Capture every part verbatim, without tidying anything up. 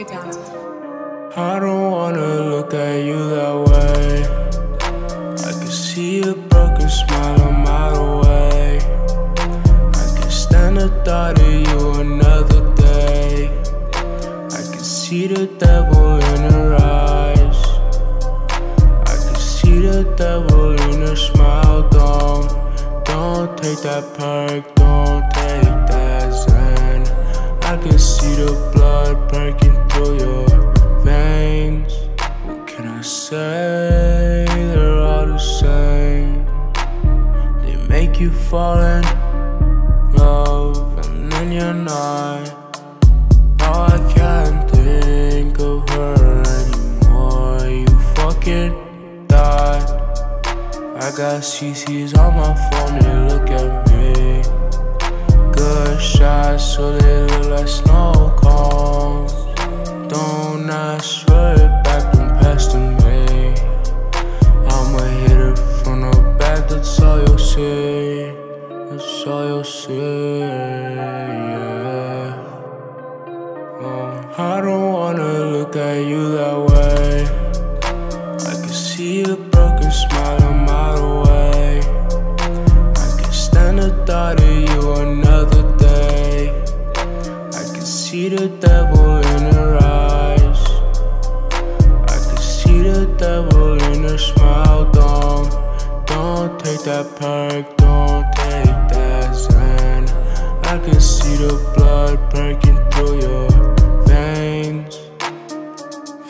Obrigada. I don't wanna look at you that way. I can see the broken smile a mile away. I can stand the thought of you another day. I can see the devil in her eyes. I can see the devil in her smile. Don't, don't take that perk, don't take that Zen. I can see the blood perking through your veins. What can I say? They're all the same. They make you fall in love and then you're not. Now I can't think of her anymore. You fucking died. I got C Cs on my phone, they look at me. Good shots, so they look like snow cones. Don't I swear it back and past to me. I'm a hitter from the back, that's all you'll see. That's all you'll see, yeah. Oh, I don't wanna look at you that way. I can see the broken smile a mile away. I can stand the thought of you another day. I can see the devil in her eyes. I can see the devil in her smile. Don't, don't take that perk, don't take that Zen. I can see the blood perking through your veins.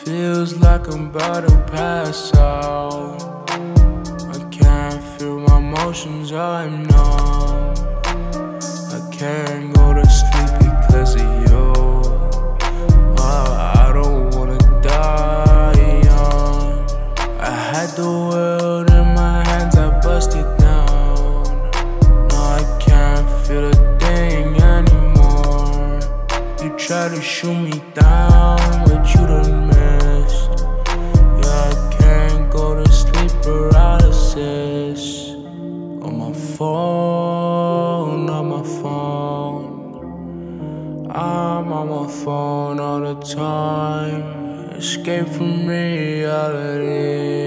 Feels like I'm about to pass out. I can't feel my emotions, I'm numb. I can't go to sleep because of you. I, I don't wanna die young. I had the world in my hands, I bust it down. Now I can't feel a thing anymore. You try to shoot me down, but you don't miss. On my phone, on my phone. I'm on my phone all the time. Escape from reality.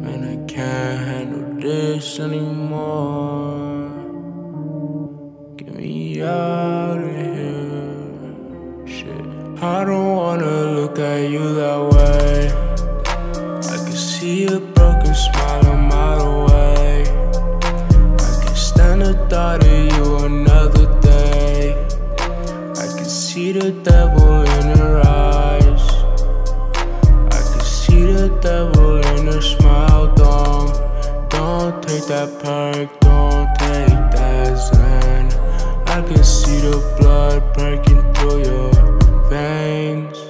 And I can't handle this anymore. Get me out of here. Shit, I don't wanna look at you that way. I can see a broken smile a mile away. I can stand the thought of you another day. I can see the devil in her eyes. I can see the devil in her smile. Don't, don't take that perk, don't take that Zen. I can see the blood breaking through your veins.